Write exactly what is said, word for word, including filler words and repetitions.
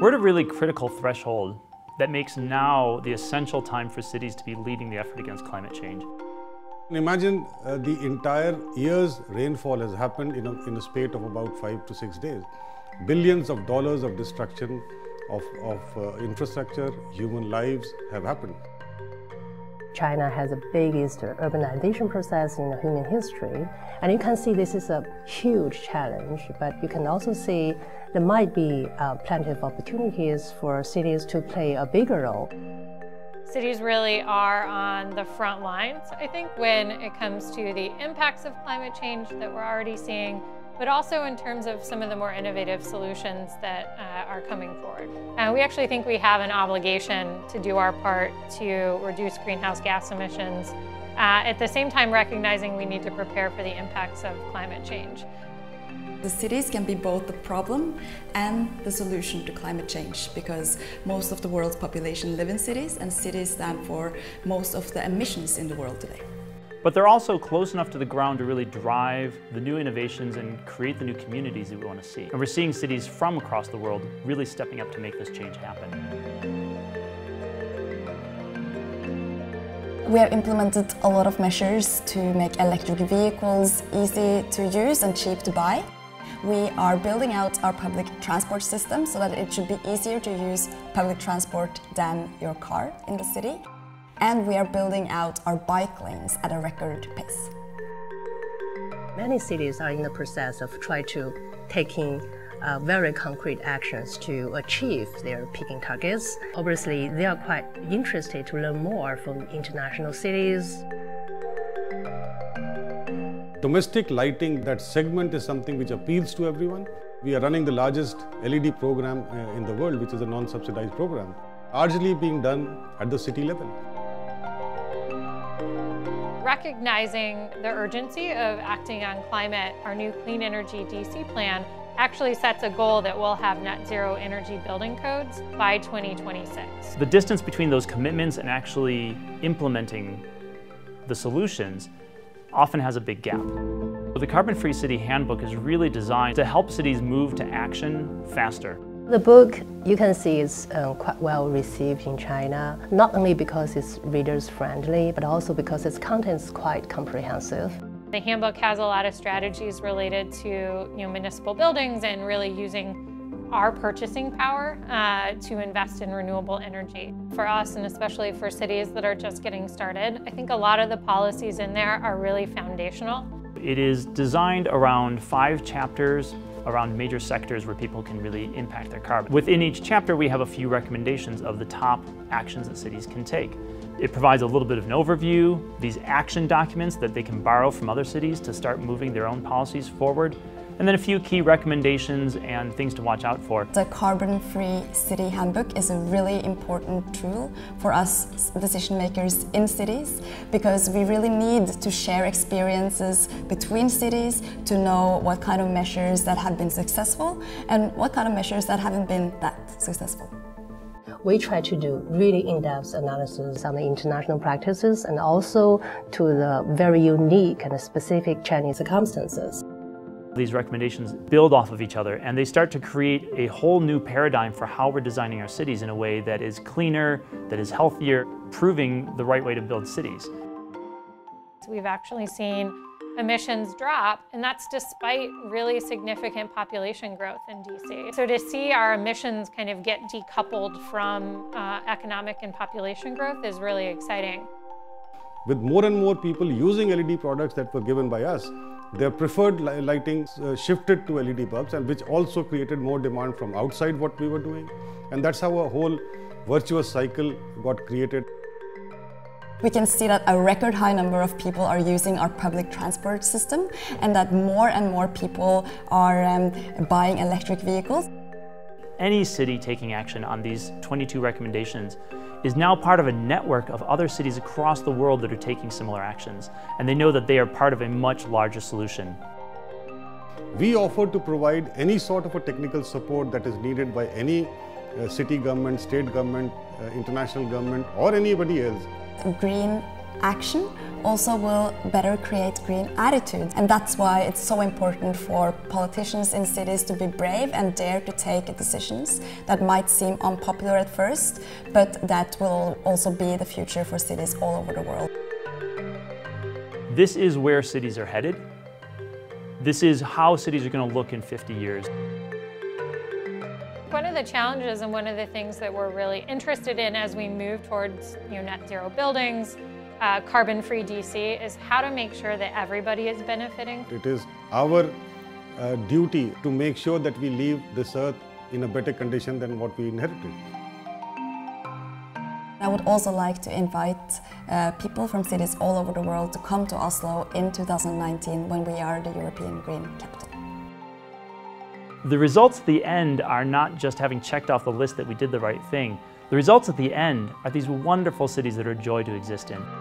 We're at a really critical threshold that makes now the essential time for cities to be leading the effort against climate change. Imagine uh, the entire year's rainfall has happened in a, in a spate of about five to six days. Billions of dollars of destruction of, of uh, infrastructure, human lives have happened. China has the biggest urbanization process in human history, and you can see this is a huge challenge, but you can also see there might be uh, plenty of opportunities for cities to play a bigger role. Cities really are on the front lines, I think, when it comes to the impacts of climate change that we're already seeing, but also in terms of some of the more innovative solutions that uh, are coming forward. Uh, we actually think we have an obligation to do our part to reduce greenhouse gas emissions, uh, at the same time recognizing we need to prepare for the impacts of climate change. The cities can be both the problem and the solution to climate change, because most of the world's population live in cities, and cities stand for most of the emissions in the world today. But they're also close enough to the ground to really drive the new innovations and create the new communities that we want to see. And we're seeing cities from across the world really stepping up to make this change happen. We have implemented a lot of measures to make electric vehicles easy to use and cheap to buy. We are building out our public transport system so that it should be easier to use public transport than your car in the city. And we are building out our bike lanes at a record pace. Many cities are in the process of trying to taking uh, very concrete actions to achieve their peaking targets. Obviously, they are quite interested to learn more from international cities. Domestic lighting, that segment, is something which appeals to everyone. We are running the largest L E D program uh, in the world, which is a non-subsidized program, largely being done at the city level. Recognizing the urgency of acting on climate, our new Clean Energy D C plan actually sets a goal that we'll have net zero energy building codes by twenty twenty-six. The distance between those commitments and actually implementing the solutions often has a big gap. The Carbon-Free City Handbook is really designed to help cities move to action faster. The book, you can see, is uh, quite well received in China, not only because it's readers friendly, but also because its content is quite comprehensive. The handbook has a lot of strategies related to you know, municipal buildings and really using our purchasing power uh, to invest in renewable energy. For us, and especially for cities that are just getting started, I think a lot of the policies in there are really foundational. It is designed around five chapters, around major sectors where people can really impact their carbon. Within each chapter, we have a few recommendations of the top actions that cities can take. It provides a little bit of an overview, these action documents that they can borrow from other cities to start moving their own policies forward, and then a few key recommendations and things to watch out for. The Carbon-Free City Handbook is a really important tool for us decision makers in cities, because we really need to share experiences between cities to know what kind of measures that have been successful and what kind of measures that haven't been that successful. We try to do really in-depth analysis on the international practices and also to the very unique and specific Chinese circumstances. These recommendations build off of each other, and they start to create a whole new paradigm for how we're designing our cities in a way that is cleaner, that is healthier, proving the right way to build cities. We've actually seen emissions drop, and that's despite really significant population growth in D C. So to see our emissions kind of get decoupled from uh, economic and population growth is really exciting. With more and more people using L E D products that were given by us, their preferred lighting shifted to L E D bulbs, and which also created more demand from outside what we were doing. And that's how a whole virtuous cycle got created. We can see that a record high number of people are using our public transport system, and that more and more people are um, buying electric vehicles. Any city taking action on these twenty-two recommendations is now part of a network of other cities across the world that are taking similar actions, and they know that they are part of a much larger solution. We offer to provide any sort of a technical support that is needed by any uh, city government, state government, uh, international government, or anybody else. Green action also will better create green attitudes. And that's why it's so important for politicians in cities to be brave and dare to take decisions that might seem unpopular at first, but that will also be the future for cities all over the world. This is where cities are headed. This is how cities are going to look in fifty years. One of the challenges and one of the things that we're really interested in as we move towards you know, net zero buildings, Uh, Carbon-Free D C, is how to make sure that everybody is benefiting. It is our uh, duty to make sure that we leave this earth in a better condition than what we inherited. I would also like to invite uh, people from cities all over the world to come to Oslo in two thousand nineteen when we are the European Green Capital. The results at the end are not just having checked off the list that we did the right thing. The results at the end are these wonderful cities that are a joy to exist in.